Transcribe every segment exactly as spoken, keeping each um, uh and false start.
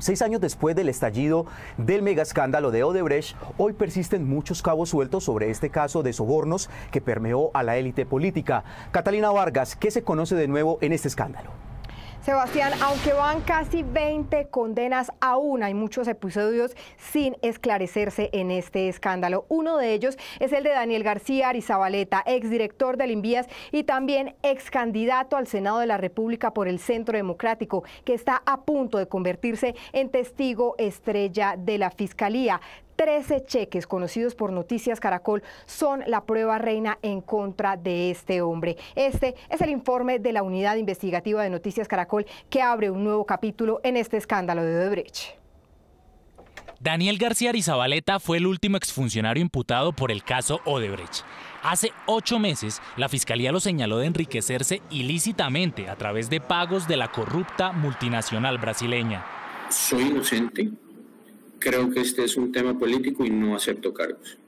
Seis años después del estallido del megaescándalo de Odebrecht, hoy persisten muchos cabos sueltos sobre este caso de sobornos que permeó a la élite política. Catalina Vargas, ¿qué se conoce de nuevo en este escándalo? Sebastián, aunque van casi veinte condenas aún, hay muchos episodios sin esclarecerse en este escándalo. Uno de ellos es el de Daniel García Arizabaleta, exdirector del Invías y también excandidato al Senado de la República por el Centro Democrático, que está a punto de convertirse en testigo estrella de la Fiscalía. trece cheques conocidos por Noticias Caracol son la prueba reina en contra de este hombre. Este es el informe de la unidad investigativa de Noticias Caracol que abre un nuevo capítulo en este escándalo de Odebrecht. Daniel García Arizabaleta fue el último exfuncionario imputado por el caso Odebrecht. Hace ocho meses, la Fiscalía lo señaló de enriquecerse ilícitamente a través de pagos de la corrupta multinacional brasileña. Soy inocente. Creo que este es un tema político y no acepto cargos.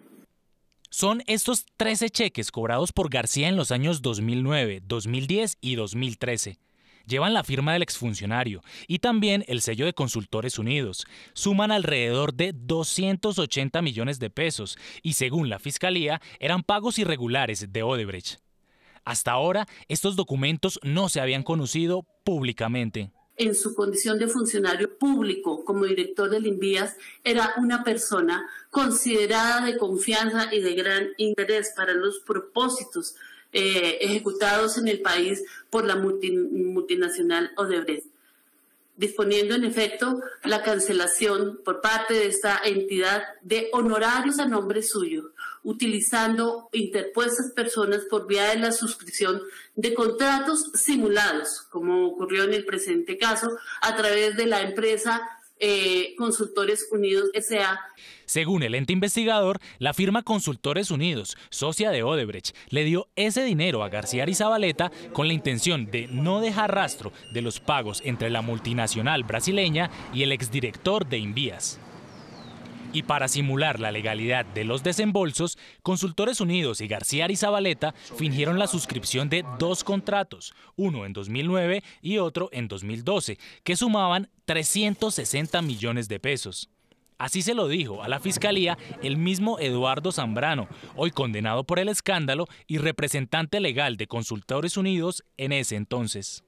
Son estos trece cheques cobrados por García en los años dos mil nueve, dos mil diez y dos mil trece. Llevan la firma del exfuncionario y también el sello de Consultores Unidos. Suman alrededor de doscientos ochenta millones de pesos y, según la Fiscalía, eran pagos irregulares de Odebrecht. Hasta ahora, estos documentos no se habían conocido públicamente. En su condición de funcionario público como director del Invías, era una persona considerada de confianza y de gran interés para los propósitos eh, ejecutados en el país por la multi, multinacional Odebrecht, disponiendo en efecto la cancelación por parte de esta entidad de honorarios a nombre suyo, utilizando interpuestas personas por vía de la suscripción de contratos simulados, como ocurrió en el presente caso, a través de la empresa eh, Consultores Unidos S A Según el ente investigador, la firma Consultores Unidos, socia de Odebrecht, le dio ese dinero a García Arizabaleta con la intención de no dejar rastro de los pagos entre la multinacional brasileña y el exdirector de Invías. Y para simular la legalidad de los desembolsos, Consultores Unidos y García Arizabaleta fingieron la suscripción de dos contratos, uno en dos mil nueve y otro en dos mil doce, que sumaban trescientos sesenta millones de pesos. Así se lo dijo a la Fiscalía el mismo Eduardo Zambrano, hoy condenado por el escándalo y representante legal de Consultores Unidos en ese entonces.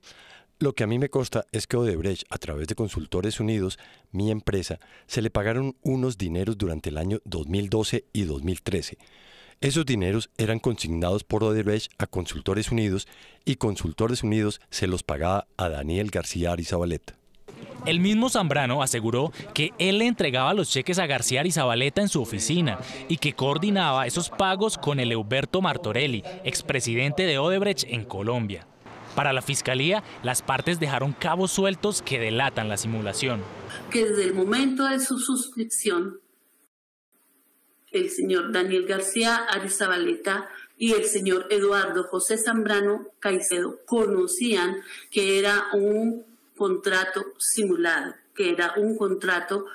Lo que a mí me consta es que Odebrecht, a través de Consultores Unidos, mi empresa, se le pagaron unos dineros durante el año dos mil doce y dos mil trece. Esos dineros eran consignados por Odebrecht a Consultores Unidos y Consultores Unidos se los pagaba a Daniel García Arizabaleta. El mismo Zambrano aseguró que él le entregaba los cheques a García Arizabaleta en su oficina y que coordinaba esos pagos con el Huberto Martorelli, expresidente de Odebrecht en Colombia. Para la Fiscalía, las partes dejaron cabos sueltos que delatan la simulación. Que desde el momento de su suscripción, el señor Daniel García Arizabaleta y el señor Eduardo José Zambrano Caicedo conocían que era un contrato simulado, que era un contrato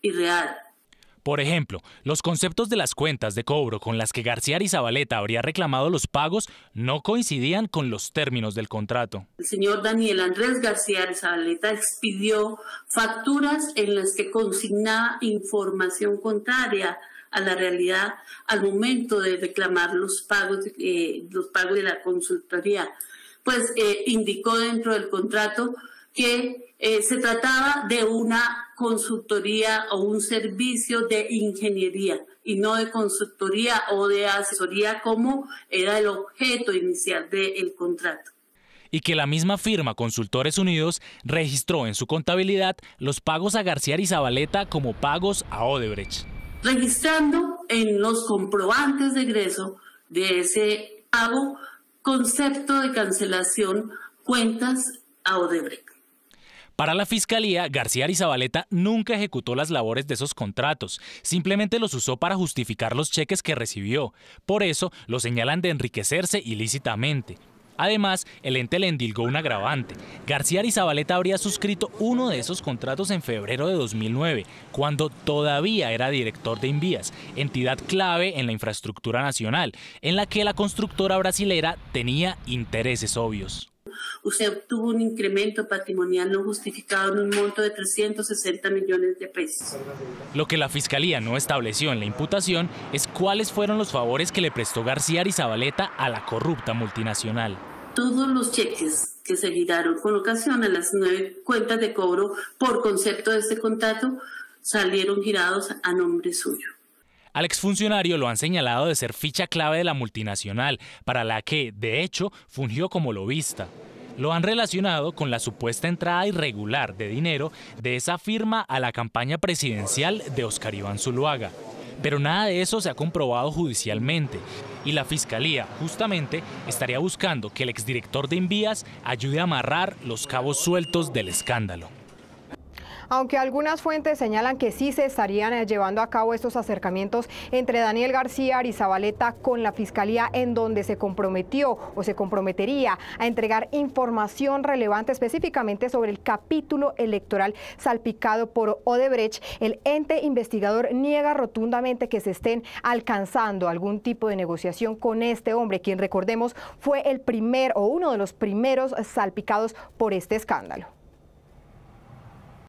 irreal. Por ejemplo, los conceptos de las cuentas de cobro con las que García Arizabaleta habría reclamado los pagos no coincidían con los términos del contrato. El señor Daniel Andrés García Arizabaleta expidió facturas en las que consignaba información contraria a la realidad al momento de reclamar los pagos, eh, los pagos de la consultoría, pues eh, indicó dentro del contrato que eh, se trataba de una consultoría o un servicio de ingeniería y no de consultoría o de asesoría como era el objeto inicial del contrato. Y que la misma firma Consultores Unidos registró en su contabilidad los pagos a García Arizabaleta como pagos a Odebrecht. Registrando en los comprobantes de egreso de ese pago concepto de cancelación cuentas a Odebrecht. Para la Fiscalía, García Arizabaleta nunca ejecutó las labores de esos contratos, simplemente los usó para justificar los cheques que recibió. Por eso, lo señalan de enriquecerse ilícitamente. Además, el ente le endilgó un agravante. García Arizabaleta habría suscrito uno de esos contratos en febrero de dos mil nueve, cuando todavía era director de Invías, entidad clave en la infraestructura nacional, en la que la constructora brasilera tenía intereses obvios. usted obtuvo un incremento patrimonial no justificado en un monto de trescientos sesenta millones de pesos. Lo que la Fiscalía no estableció en la imputación es cuáles fueron los favores que le prestó García Arizabaleta a la corrupta multinacional. Todos los cheques que se giraron con ocasión a las nueve cuentas de cobro por concepto de este contrato salieron girados a nombre suyo. Al exfuncionario lo han señalado de ser ficha clave de la multinacional, para la que, de hecho, fungió como lobista. Lo han relacionado con la supuesta entrada irregular de dinero de esa firma a la campaña presidencial de Oscar Iván Zuluaga. Pero nada de eso se ha comprobado judicialmente y la Fiscalía, justamente, estaría buscando que el exdirector de Invías ayude a amarrar los cabos sueltos del escándalo. Aunque algunas fuentes señalan que sí se estarían llevando a cabo estos acercamientos entre Daniel García Arizabaleta con la Fiscalía, en donde se comprometió o se comprometería a entregar información relevante específicamente sobre el capítulo electoral salpicado por Odebrecht, el ente investigador niega rotundamente que se estén alcanzando algún tipo de negociación con este hombre, quien, recordemos, fue el primer o uno de los primeros salpicados por este escándalo.